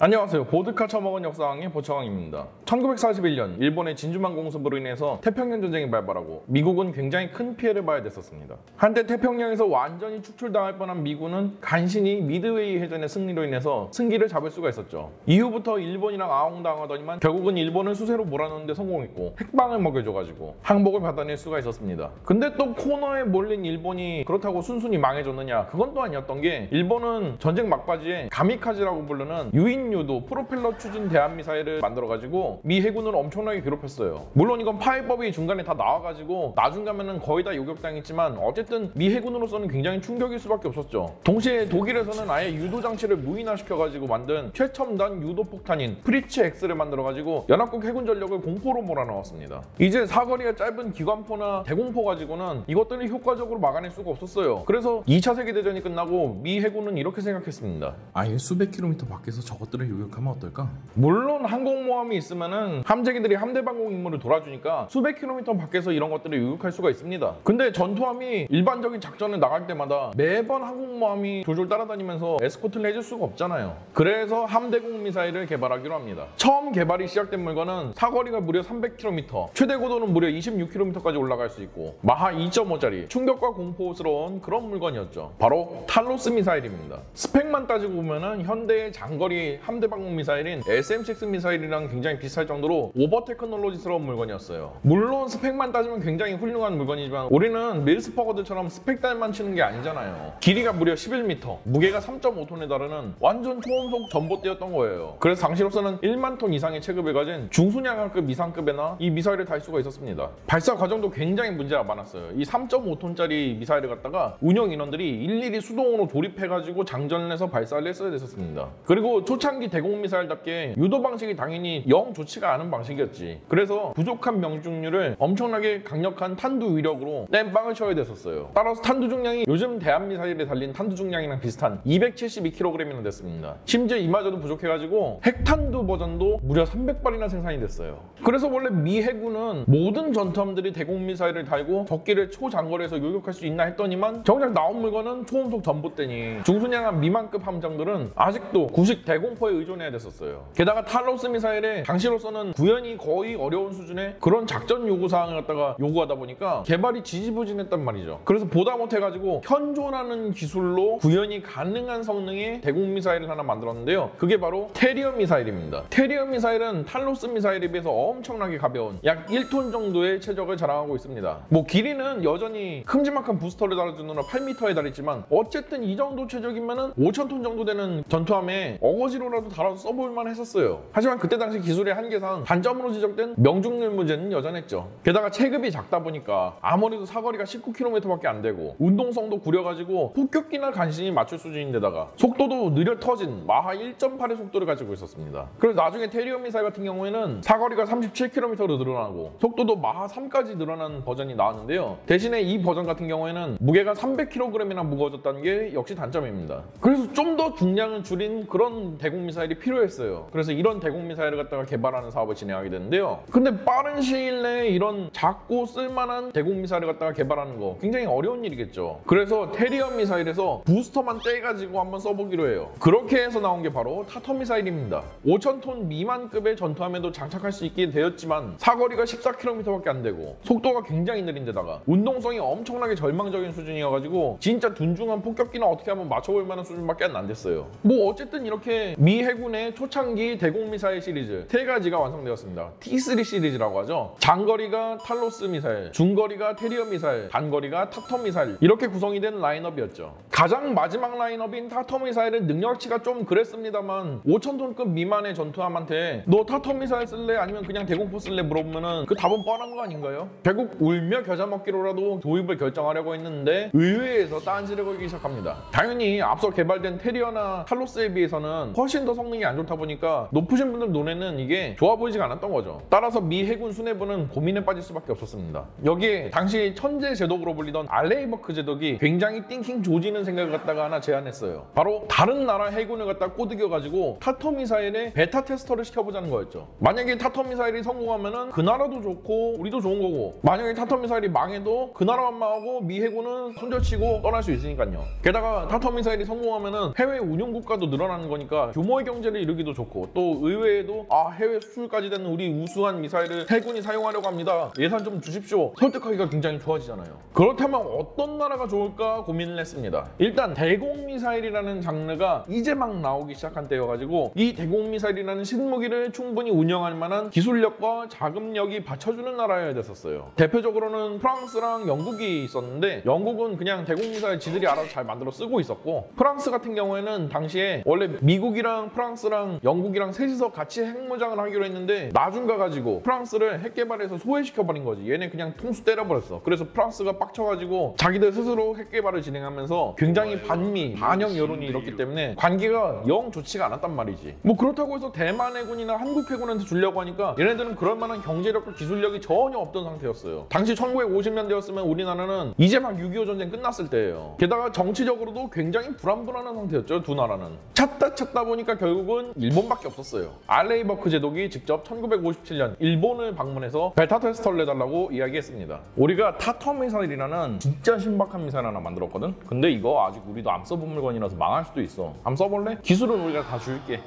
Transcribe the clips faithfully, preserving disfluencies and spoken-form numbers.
안녕하세요. 보드카 처먹은 역사왕의 보처왕입니다. 천구백사십일 년 일본의 진주만 공습으로 인해서 태평양 전쟁이 발발하고 미국은 굉장히 큰 피해를 봐야 됐었습니다. 한때 태평양에서 완전히 축출당할 뻔한 미군은 간신히 미드웨이 해전의 승리로 인해서 승기를 잡을 수가 있었죠. 이후부터 일본이랑 아웅당하더니만 결국은 일본을 수세로 몰아넣는 데 성공했고 핵방을 먹여줘가지고 항복을 받아낼 수가 있었습니다. 근데 또 코너에 몰린 일본이 그렇다고 순순히 망해졌느냐? 그건 또 아니었던 게 일본은 전쟁 막바지에 가미카지라고 부르는 유인 유도 프로펠러 추진 대한미사일을 만들어가지고 미 해군을 엄청나게 괴롭혔어요. 물론 이건 파해법이 중간에 다 나와가지고 나중 가면은 거의 다 요격당했지만 어쨌든 미 해군으로서는 굉장히 충격일 수밖에 없었죠. 동시에 독일에서는 아예 유도 장치를 무인화시켜가지고 만든 최첨단 유도 폭탄인 프리츠 엑스를 만들어가지고 연합국 해군 전력을 공포로 몰아넣었습니다. 이제 사거리가 짧은 기관포나 대공포 가지고는 이것들을 효과적으로 막아낼 수가 없었어요. 그래서 이 차 세계대전이 끝나고 미 해군은 이렇게 생각했습니다. 아예 수백 킬로미터 밖에서 저것들 요격하면 어떨까? 물론 항공모함이 있으면은 함재기들이 함대 방공 임무를 돌아주니까 수백 킬로미터 밖에서 이런 것들을 요격할 수가 있습니다. 근데 전투함이 일반적인 작전을 나갈 때마다 매번 항공모함이 졸졸 따라다니면서 에스코트를 해줄 수가 없잖아요. 그래서 함대공 미사일을 개발하기로 합니다. 처음 개발이 시작된 물건은 사거리가 무려 삼백 킬로미터, 최대 고도는 무려 이십육 킬로미터까지 올라갈 수 있고 마하 이 점 오짜리 충격과 공포스러운 그런 물건이었죠. 바로 탈로스 미사일입니다. 스펙만 따지고 보면은 현대의 장거리 함대 방공 미사일인 에스 엠 식스 미사일이랑 굉장히 비슷할 정도로 오버 테크놀로지스러운 물건이었어요. 물론 스펙만 따지면 굉장히 훌륭한 물건이지만 우리는 밀스 퍼거들처럼 스펙달만 치는 게 아니잖아요. 길이가 무려 십일 미터, 무게가 삼 점 오 톤에 다르는 완전 초음속 전봇대였던 거예요. 그래서 당시로서는 만 톤 이상의 체급을 가진 중순양함급 이상급에나 이 미사일을 달 수가 있었습니다. 발사 과정도 굉장히 문제가 많았어요. 이 삼 점 오 톤짜리 미사일을 갖다가 운영 인원들이 일일이 수동으로 조립해가지고 장전을 해서 발사를 했어야 됐었습니다. 그리고 초창 대공미사일답게 유도 방식이 당연히 영 좋지가 않은 방식이었지. 그래서 부족한 명중률을 엄청나게 강력한 탄두 위력으로 땜빵을 쳐야 됐었어요. 따라서 탄두 중량이 요즘 대한미사일에 달린 탄두 중량이랑 비슷한 이백칠십이 킬로그램이나 됐습니다. 심지어 이마저도 부족해가지고 핵탄두 버전도 무려 삼백 발이나 생산이 됐어요. 그래서 원래 미 해군은 모든 전투함들이 대공미사일을 달고 적기를 초장거리에서 요격할 수 있나 했더니만 정작 나온 물건은 초음속 전봇대니 중순양함 미만급 함정들은 아직도 구식 대공포 의존해야 됐었어요. 게다가 탈로스 미사일에 당시로서는 구현이 거의 어려운 수준의 그런 작전 요구사항을 갖다가 요구하다 보니까 개발이 지지부진했단 말이죠. 그래서 보다 못해가지고 현존하는 기술로 구현이 가능한 성능의 대공미사일을 하나 만들었는데요. 그게 바로 테리어 미사일입니다. 테리어 미사일은 탈로스 미사일에 비해서 엄청나게 가벼운 약 일 톤 정도의 체적을 자랑하고 있습니다. 뭐 길이는 여전히 큼지막한 부스터를 달아주느라 팔 미터에 달했지만 어쨌든 이 정도 체적이면은 오천 톤 정도 되는 전투함에 어거지로라 달아서 써볼만 했었어요. 하지만 그때 당시 기술의 한계상 단점으로 지적된 명중률 문제는 여전했죠. 게다가 체급이 작다 보니까 아무래도 사거리가 십구 킬로미터밖에 안 되고 운동성도 구려가지고 폭격기나 간신히 맞출 수준인데다가 속도도 느려 터진 마하 일 점 팔의 속도를 가지고 있었습니다. 그래서 나중에 테리어 미사일 같은 경우에는 사거리가 삼십칠 킬로미터로 늘어나고 속도도 마하 삼까지 늘어난 버전이 나왔는데요. 대신에 이 버전 같은 경우에는 무게가 삼백 킬로그램이나 무거워졌다는 게 역시 단점입니다. 그래서 좀 더 중량을 줄인 그런 대공 미사일이 필요했어요. 그래서 이런 대공미사일을 갖다가 개발하는 사업을 진행하게 되는데요. 근데 빠른 시일 내에 이런 작고 쓸만한 대공미사일을 갖다가 개발하는 거 굉장히 어려운 일이겠죠. 그래서 테리어 미사일에서 부스터만 떼가지고 한번 써보기로 해요. 그렇게 해서 나온 게 바로 타터 미사일입니다. 오천 톤 미만급의 전투함에도 장착할 수 있게 되었지만 사거리가 십사 킬로미터밖에 안 되고 속도가 굉장히 느린데다가 운동성이 엄청나게 절망적인 수준이어가지고 진짜 둔중한 폭격기나 어떻게 한번 맞춰볼 만한 수준밖에 안 됐어요. 뭐 어쨌든 이렇게 미 미 해군의 초창기 대공미사일 시리즈 세 가지가 완성되었습니다. 티 쓰리 시리즈라고 하죠. 장거리가 탈로스 미사일, 중거리가 테리어 미사일, 단거리가 타터 미사일 이렇게 구성이 된 라인업이었죠. 가장 마지막 라인업인 타터 미사일은 능력치가 좀 그랬습니다만 오천 톤급 미만의 전투함한테 너 타터 미사일 쓸래? 아니면 그냥 대공포 쓸래? 물어보면은 그 답은 뻔한 거 아닌가요? 결국 울며 겨자 먹기로라도 도입을 결정하려고 했는데 의회에서 딴지를 걸기 시작합니다. 당연히 앞서 개발된 테리어나 탈로스에 비해서는 훨씬 더 성능이 안 좋다 보니까 높으신 분들 눈에는 이게 좋아 보이지가 않았던 거죠. 따라서 미 해군 수뇌부는 고민에 빠질 수밖에 없었습니다. 여기에 당시 천재 제독으로 불리던 알레이버크 제독이 굉장히 띵킹 조지는 생각을 갖다가 하나 제안했어요. 바로 다른 나라 해군을 갖다 꼬드겨 가지고 타터 미사일에 베타 테스터를 시켜보자는 거였죠. 만약에 타터 미사일이 성공하면은 그 나라도 좋고 우리도 좋은 거고 만약에 타터 미사일이 망해도 그 나라만 망하고 미 해군은 손절치고 떠날 수 있으니까요. 게다가 타터 미사일이 성공하면은 해외 운용 국가도 늘어나는 거니까 규모 규모의 경제를 이루기도 좋고 또 의외에도 아 해외 수출까지 되는 우리 우수한 미사일을 해군이 사용하려고 합니다. 예산 좀 주십시오. 설득하기가 굉장히 좋아지잖아요. 그렇다면 어떤 나라가 좋을까 고민을 했습니다. 일단 대공미사일이라는 장르가 이제 막 나오기 시작한 때여가지고 이 대공미사일이라는 신무기를 충분히 운영할 만한 기술력과 자금력이 받쳐주는 나라여야 됐었어요. 대표적으로는 프랑스랑 영국이 있었는데 영국은 그냥 대공미사일 지들이 알아서 잘 만들어 쓰고 있었고 프랑스 같은 경우에는 당시에 원래 미국이랑 프랑스랑 영국이랑 셋이서 같이 핵무장을 하기로 했는데 나중 가가지고 프랑스를 핵개발에서 소외시켜버린 거지. 얘네 그냥 통수 때려버렸어. 그래서 프랑스가 빡쳐가지고 자기들 스스로 핵개발을 진행하면서 굉장히 반미, 반영 여론이 일었기 때문에 관계가 영 좋지가 않았단 말이지. 뭐 그렇다고 해서 대만 해군이나 한국 해군한테 주려고 하니까 얘네들은 그럴 만한 경제력과 기술력이 전혀 없던 상태였어요. 당시 천구백오십 년대였으면 우리나라는 이제 막 육이오 전쟁 끝났을 때예요. 게다가 정치적으로도 굉장히 불안불안한 상태였죠. 두 나라는 찾다 찾다 보니까 결국은 일본밖에 없었어요. 알레이버크 제독이 직접 천구백오십칠 년 일본을 방문해서 벨타 테스터를 해달라고 이야기했습니다. 우리가 타터 미사일이라는 진짜 신박한 미사일 하나 만들었거든? 근데 이거 아직 우리도 안 써본 물건이라서 망할 수도 있어. 한번 써볼래? 기술은 우리가 다 줄게.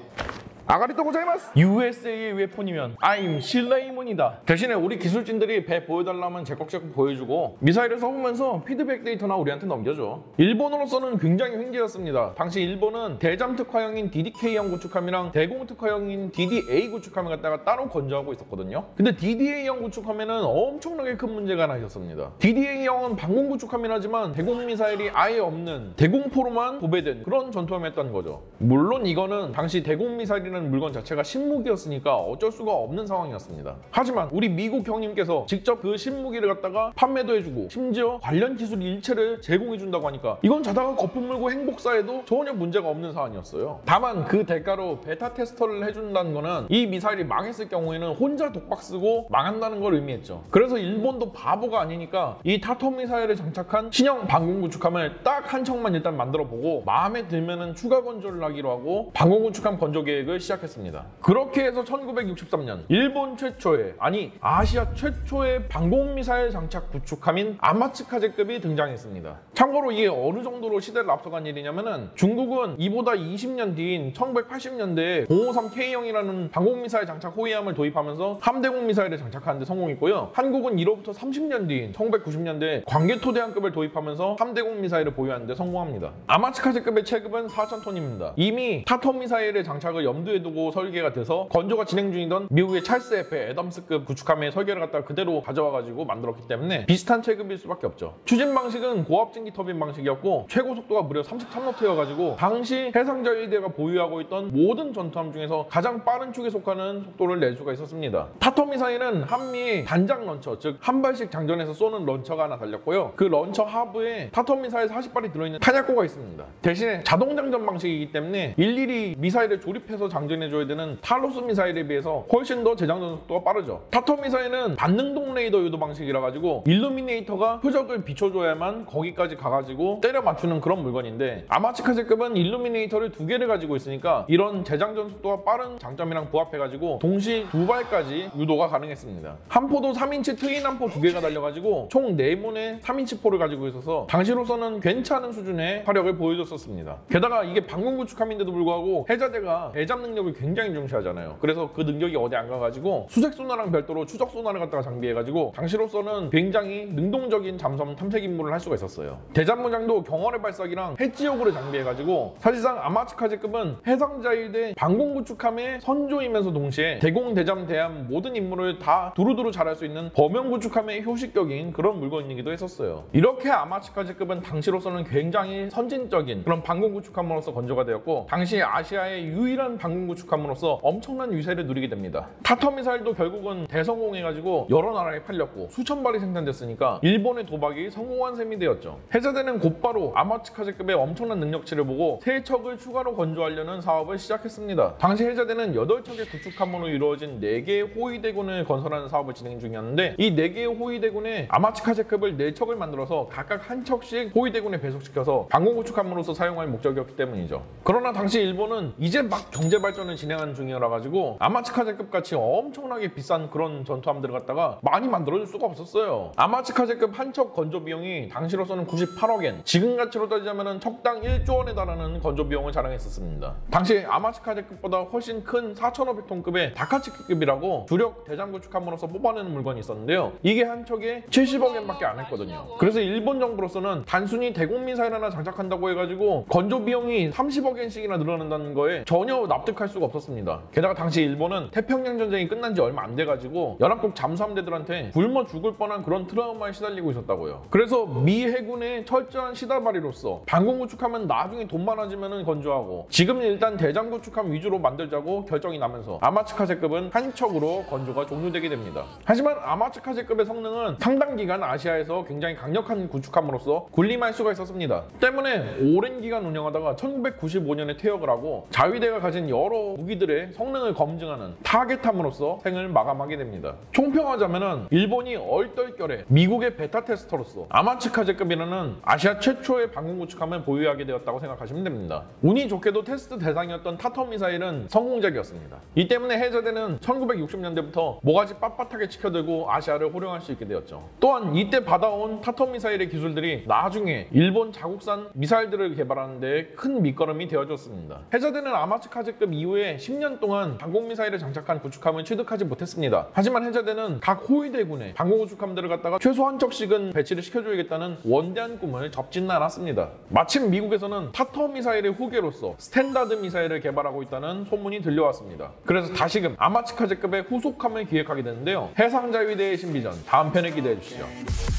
아가리토 고자이마스! 유에스에이의 웨폰이면 I'm 신라이문이다. 대신에 우리 기술진들이 배 보여달라면 제걱제걱 보여주고 미사일을 써보면서 피드백 데이터나 우리한테 넘겨줘. 일본으로서는 굉장히 횡재였습니다. 당시 일본은 대잠특화형인 디디케이형 구축함이랑 대공특화형인 디디에이 구축함을 갖다가 따로 건조하고 있었거든요. 근데 디디에이형 구축함에는 엄청나게 큰 문제가 하나 있었습니다. 디디에이형은 방공 구축함이긴 하지만 대공미사일이 아예 없는 대공포로만 도배된 그런 전투함이었던 거죠. 물론 이거는 당시 대공미사일이 물건 자체가 신무기였으니까 어쩔 수가 없는 상황이었습니다. 하지만 우리 미국 형님께서 직접 그 신무기를 갖다가 판매도 해주고 심지어 관련 기술 일체를 제공해준다고 하니까 이건 자다가 거품 물고 행복사에도 전혀 문제가 없는 사안이었어요. 다만 그 대가로 베타 테스터를 해준다는 거는 이 미사일이 망했을 경우에는 혼자 독박 쓰고 망한다는 걸 의미했죠. 그래서 일본도 바보가 아니니까 이 타터 미사일을 장착한 신형 방공 구축함을 딱 한 척만 일단 만들어보고 마음에 들면은 추가 건조를 하기로 하고 방공 구축함 건조 계획을 시작했습니다. 그렇게 해서 천구백육십삼 년 일본 최초의 아니 아시아 최초의 방공미사일 장착 구축함인 아마츠카제급이 등장했습니다. 참고로 이게 어느 정도로 시대를 앞서간 일이냐면은 중국은 이보다 이십 년 뒤인 천구백팔십 년대에 공오삼 케이형이라는 방공미사일 장착 호위함을 도입하면서 함대공 미사일을 장착하는데 성공했고요. 한국은 이로부터 삼십 년 뒤인 천구백구십 년대에 광개토대왕급을 도입하면서 함대공 미사일을 보유하는데 성공합니다. 아마츠카제급의 체급은 사천 톤입니다. 이미 타터 미사일의 장착을 염두에 두고 설계가 돼서 건조가 진행 중이던 미국의 찰스 에프의 애덤스급 구축함의 설계를 갖다가 그대로 가져와가지고 만들었기 때문에 비슷한 체급일 수밖에 없죠. 추진 방식은 고압증기 터빈 방식이었고 최고 속도가 무려 삼십삼 노트여가지고 당시 해상자위대가 보유하고 있던 모든 전투함 중에서 가장 빠른 축에 속하는 속도를 낼 수가 있었습니다. 타터 미사일은 한미의 단장 런처, 즉 한 발씩 장전해서 쏘는 런처가 하나 달렸고요. 그 런처 하부에 타터 미사일 사십 발이 들어있는 탄약고가 있습니다. 대신에 자동 장전 방식이기 때문에 일일이 미사일을 조립해서 장 장전해줘야 되는 탈로스 미사일에 비해서 훨씬 더 재장전 속도가 빠르죠. 타터 미사일은 반능동 레이더 유도 방식이라 가지고 일루미네이터가 표적을 비춰줘야만 거기까지 가가지고 때려 맞추는 그런 물건인데 아마츠카제급은 일루미네이터를 두 개를 가지고 있으니까 이런 재장전 속도가 빠른 장점이랑 부합해가지고 동시 두 발까지 유도가 가능했습니다. 함포도 삼 인치 트인 함포 두 개가 달려가지고 총 네 문의 삼 인치 포를 가지고 있어서 당시로서는 괜찮은 수준의 화력을 보여줬었습니다. 게다가 이게 방공 구축함인데도 불구하고 해자대가 대잠 능력을 굉장히 중시하잖아요. 그래서 그 능력이 어디 안 가가지고 수색 소나랑 별도로 추적 소나를 갖다가 장비해가지고 당시로서는 굉장히 능동적인 잠수함 탐색 임무를 할 수가 있었어요. 대잠무장도 경월의 발사기랑 해지역으로 장비해가지고 사실상 아마츠카제급은 해상자위대 방공구축함의 선조이면서 동시에 대공, 대잠, 대함 모든 임무를 다 두루두루 잘할 수 있는 범용구축함의 효식격인 그런 물건이기도 했었어요. 이렇게 아마츠카제급은 당시로서는 굉장히 선진적인 그런 방공구축함으로서 건조가 되었고 당시 아시아의 유일한 방공 구축함으로써 엄청난 위세를 누리게 됩니다. 타터 미사일도 결국은 대성공해가지고 여러 나라에 팔렸고 수천 발이 생산됐으니까 일본의 도박이 성공한 셈이 되었죠. 해자대는 곧바로 아마츠카제급의 엄청난 능력치를 보고 세 척을 추가로 건조하려는 사업을 시작했습니다. 당시 해자대는 여덟 척의 구축함으로 이루어진 네 개의 호위대군을 건설하는 사업을 진행 중이었는데 이 네 개의 호위대군에 아마츠카제급을 네 척을 만들어서 각각 한 척씩 호위대군에 배속시켜서 방공 구축함으로써 사용할 목적이었기 때문이죠. 그러나 당시 일본은 이제 막 경제발 발전을 진행하는 중이라 가지고 아마츠카제급 같이 엄청나게 비싼 그런 전투함들을 갖다가 많이 만들어줄 수가 없었어요. 아마츠카제급 한 척 건조 비용이 당시로서는 구십팔억 엔, 지금 가치로 따지자면 척당 일조 원에 달하는 건조 비용을 자랑했었습니다. 당시 아마츠카제급보다 훨씬 큰 사천오백 톤급의 다카츠키급이라고 주력 대잠 구축함으로서 뽑아내는 물건이 있었는데요. 이게 한 척에 칠십억 엔밖에 안 했거든요. 그래서 일본 정부로서는 단순히 대공 미사일 하나 장착한다고 해가지고 건조 비용이 삼십억 엔씩이나 늘어난다는 거에 전혀 납득할 수가 없었습니다. 게다가 당시 일본은 태평양 전쟁이 끝난 지 얼마 안 돼가지고 연합국 잠수함대들한테 굶어 죽을 뻔한 그런 트라우마에 시달리고 있었다고요. 그래서 미 해군의 철저한 시다발이로서 방공 구축함은 나중에 돈 많아지면 건조하고 지금 일단 대잠 구축함 위주로 만들자고 결정이 나면서 아마츠카제급은 한 척으로 건조가 종료되게 됩니다. 하지만 아마츠카제급의 성능은 상당 기간 아시아에서 굉장히 강력한 구축함으로서 군림할 수가 있었습니다. 때문에 오랜 기간 운영하다가 천구백구십오 년에 퇴역을 하고 자위대가 가진 여러 무기들의 성능을 검증하는 타겟함으로써 생을 마감하게 됩니다. 총평하자면은 일본이 얼떨결에 미국의 베타 테스터로서 아마츠카제급이라는 아시아 최초의 방공 구축함을 보유하게 되었다고 생각하시면 됩니다. 운이 좋게도 테스트 대상이었던 타터 미사일은 성공작이었습니다. 이 때문에 해저대는 천구백육십 년대부터 모가지 빳빳하게 치켜들고 아시아를 호령할 수 있게 되었죠. 또한 이때 받아온 타터 미사일의 기술들이 나중에 일본 자국산 미사일들을 개발하는 데 큰 밑거름이 되어줬습니다. 해저대는 아마츠카제급 이후에 십 년 동안 방공미사일을 장착한 구축함을 취득하지 못했습니다. 하지만 해저대는 각 호위대군의 방공구축함들을 갖다가 최소 한 척씩은 배치를 시켜줘야겠다는 원대한 꿈을 접지는 않았습니다. 마침 미국에서는 타터 미사일의 후계로서 스탠다드 미사일을 개발하고 있다는 소문이 들려왔습니다. 그래서 다시금 아마츠카제급의 후속함을 기획하게 되는데요. 해상자위대의 신비전 다음 편에 기대해 주시죠.